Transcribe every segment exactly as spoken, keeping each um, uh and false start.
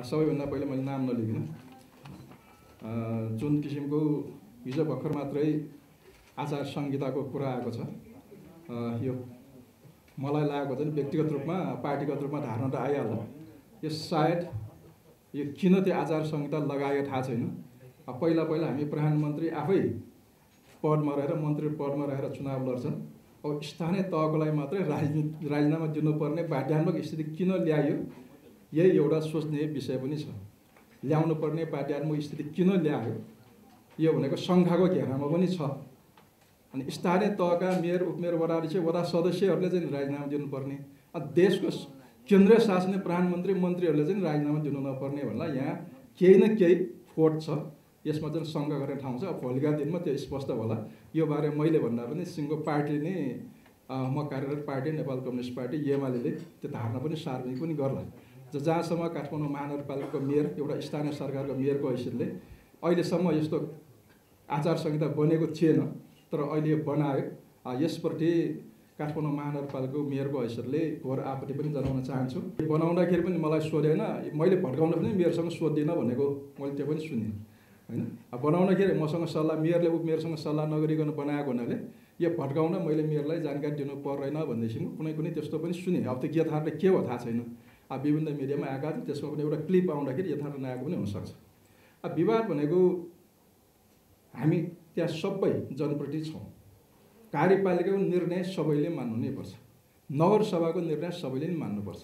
सबैभन्दा पहिले मैले नाम नलिकिन जुन किसिमको हिजो भर्खर मात्रै आचार संहिताको कुरा आएको छ यो मलाई लागेको चाहिँ व्यक्तिगत रूपमा पार्टीगत रूपमा धारणा त आइहाल्छ यो सायद यो किन त्यो आचार संहिता लगाएको थाहा छैन पहिला पहिला हामी प्रधानमन्त्री आफै पदमा रहेर मन्त्री पदमा रहेर चुनाव लड्छन् अब स्थानीय तहको लागि मात्रै राजनीति राजीनामा दिनुपर्ने बाध्यात्मक स्थिति किन ल्यायो यही एउटा सोच्ने विषय पनि छ ल्याउनु पर्ने बाध्यात्मक स्थिति किन ल्यायो यो भनेको संघको घेरामा पनि छ अनि स्थानीय तहका मेयर उपमेयर वडाध्यक्ष वडा सदस्यहरूले चाहिँ राजीनामा दिनुपर्ने अनि देशको केन्द्रीय शासनले प्रधानमन्त्री मन्त्रीहरूले चाहिँ राजीनामा दिनु नपर्ने भन्दा यहाँ केही न केही फोट छ यसमा चाहिँ सङ्घ गर्ने ठाउँ छ अब भोलिका दिनमा त्यो स्पष्ट होला यो बारे मैले भन्दा पनि सिङ्गो पार्टी नै म कार्यरत पार्टी नेपाल कम्युनिस्ट पार्टी एमालेले त्यो धारणा पनि सार्वजनिक पनि गर्ला जहाँसम्म काठमाडौँ महानगरपालिकाको मेयर एउटा स्थानीय सरकारको मेयरको हैसियतले अहिलेसम्म यस्तो आचार संहिता बनेको थिएन तर अहिले बनायो यसप्रति काठमाडौँ महानगरपालिकाको मेयरको हैसियतले घोर आपत्ति पनि जनाउन चाहन्छु बनाउँदाखेरि पनि मलाई सोधेन मैले भड्काउन पनि मेयरसँग सोध्दिनँ भनेको मैले त्यो पनि सुनेँ हैन बनाउँदाखेरि मसँग सल्लाह मेयरले उपमेयरसँग सल्लाह नगरिकन बनाएको हुनाले यो भड्काउन मैले मेयरलाई जानकारी दिनु पर्दैन भन्दैछिन् कुनै कुनै त्यस्तो पनि सुने अब त्यो यथार्थ के हो थाहा छैन अब विभिन्न मिडियामा आएका त्यसमा पनि एउटा क्लिप आउँदाखेरि यथार्थ नआएको पनि हुनसक्छ अब विवाद भनेको हामी त्यहाँ सबै जनप्रति छौँ कार्यपालिकाको निर्णय सबैले मान्नु नै पर्छ नगरसभाको निर्णय सबैले नै मान्नुपर्छ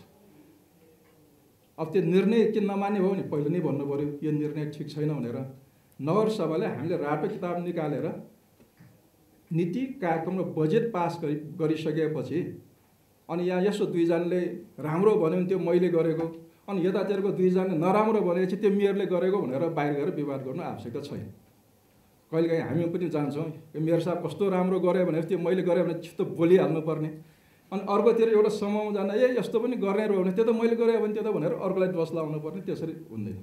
अब त्यो निर्णय के नमान्ने भयो भने पहिले नै भन्नु पर्यो यो निर्णय ठिक छैन भनेर नगरसभाले हामीले रातो किताब निकालेर नीति कार्यक्रम र बजेट पास गरि गरिसकेपछि अनि यहाँ यसो दुईजनाले राम्रो भन्यो त्यो मैले गरेको अनि यतातिरको दुईजनाले नराम्रो भनेपछि त्यो मेयरले गरेको भनेर बाहिर गएर विवाद गर्नु आवश्यकता छैन कहिलेकाहीँ हामी पनि जान्छौँ यो मेयर साहब कस्तो राम्रो गरे भनेर त्यो मैले गरेँ भने छिट्टो बोलिहाल्नुपर्ने अनि अर्कोतिर एउटा समूह जान ए यस्तो पनि गर्ने रह्यो भने त्यो त मैले गरेँ भने त्यो त भनेर अर्कोलाई दोष लाउनु पर्ने त्यसरी हुँदैन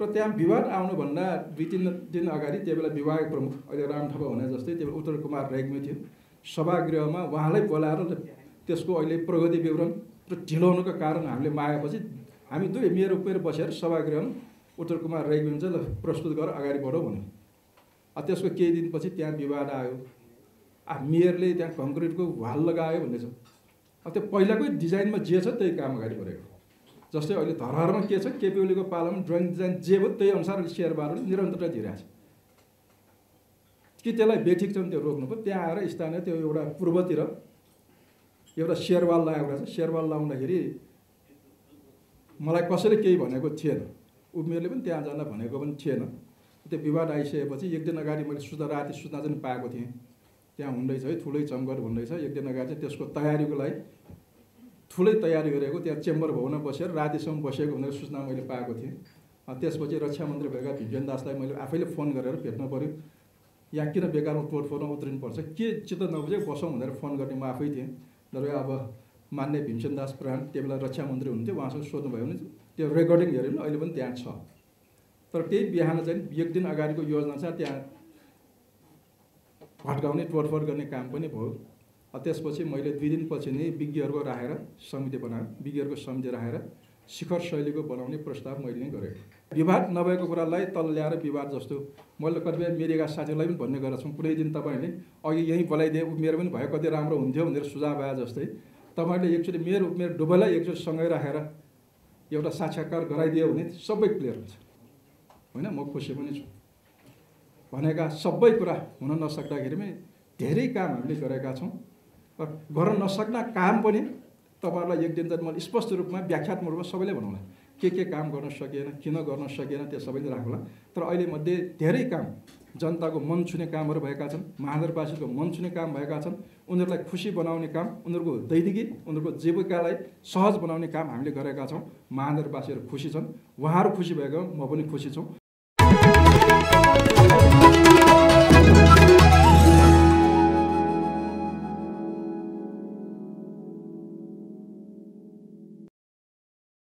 र त्यहाँ विवाद आउनुभन्दा दुई तिन दिन अगाडि त्यो बेला विभाग प्रमुख अहिले राम थापा भने जस्तै त्यो उत्तर कुमार रेग्मी थियो सभागृहमा उहाँलाई बोलाएर त्यसको अहिले प्रगति विवरण र ढिलाउनुको कारण हामीले मागेपछि हामी दुई मेरो उपेर बसेर सभागृहमा उत्तर कुमार रेग्मी चाहिँ प्रस्तुत गरेर अगाडि बढौँ भन्यो अब त्यसको केही दिनपछि त्यहाँ विवाद आयो आ मेयरले त्यहाँ कङ्क्रिटको वाल लगायो भन्दैछ अब त्यो पहिलाकै डिजाइनमा जे छ त्यही काम अगाडि बढेको जस्तै अहिले धरहरमा के छ केपी ओलीको पालामा ड्रइङ डिजाइन जे भयो त्यही अनुसार सेयर बारुले निरन्तरता दिइरहेछ कि त्यसलाई बेठिक छ भने त्यो रोक्नु पर्यो त्यहाँ आएर स्थानीय त्यो एउटा पूर्वतिर एउटा शेरवाल लगाएको रहेछ शेरवाल लाउँदाखेरि मलाई कसैले केही भनेको थिएन उमेरले पनि त्यहाँ जान भनेको पनि थिएन त्यो विवाद आइसकेपछि एक दिन अगाडि मैले सुधा राति सूचना चाहिँ पाएको थिएँ त्यहाँ हुँदैछ है ठुलै चम्कट हुँदैछ एक दिन अगाडि चाहिँ त्यसको तयारीको लागि ठुलै तयारी गरेको त्यहाँ चेम्बर भवनमा बसेर रातिसम्म बसेको भनेर सूचना मैले पाएको थिएँ त्यसपछि रक्षा मन्त्री भएका भिजेन दासलाई मैले आफैले फोन गरेर भेट्नु पऱ्यो यहाँ किन बेकारमा तोडफोडमा उत्रिनुपर्छ के चित्त नबुझे बसौँ भनेर फोन गर्ने म आफै थिएँ तर अब मान्य भीमसेन दास प्रधान त्यो बेला रक्षा मन्त्री हुनुहुन्थ्यो उहाँसँग सोध्नुभयो भने त्यो रेकर्डिङ हेऱ्यो भने अहिले पनि त्यहाँ छ तर त्यही बिहान चाहिँ एक दिन अगाडिको योजना छ त्यहाँ भट्काउने तोडफोड गर्ने काम पनि भयो त्यसपछि मैले दुई दिनपछि नै विज्ञहरूको राखेर समिति बनाएँ विज्ञहरूको समिति राखेर शिखर शैलीको बनाउने प्रस्ताव मैले नै गरेँ विवाद नभएको कुरालाई तल ल्याएर विवाद जस्तो मैले कतिपय मेरेका साथीहरूलाई पनि भन्ने गरेको छौँ कुनै दिन तपाईँले अघि यहीँ बोलाइदिए उमेर पनि भयो कति राम्रो हुन्थ्यो भनेर सुझाव आए जस्तै तपाईँले एकचोटि मेरो उमेर डुबैलाई एकचोटि सँगै राखेर एउटा साक्षात्कार गराइदियो भने सबै क्लियर हुन्छ होइन म खुसी पनि छु भनेका सबै कुरा हुन नसक्दाखेरि पनि धेरै काम हामीले गरेका छौँ र गर्न नसक्दा काम पनि तपाईँहरूलाई एक दिन चाहिँ मैले स्पष्ट रूपमा व्याख्यात्मक रूपमा सबैले भनौँला के के काम गर्न सकिएन किन गर्न सकिएन त्यो सबैले राखौँला तर अहिले मध्ये धेरै काम जनताको मन छुने कामहरू भएका छन् महानगरवासीको मन छुने काम भएका छन् उनीहरूलाई खुसी बनाउने काम उनीहरूको दैनिकी उनीहरूको जीविकालाई सहज बनाउने काम हामीले गरेका छौँ महानगरवासीहरू खुसी छन् उहाँहरू खुसी भएका म पनि खुसी छौँ।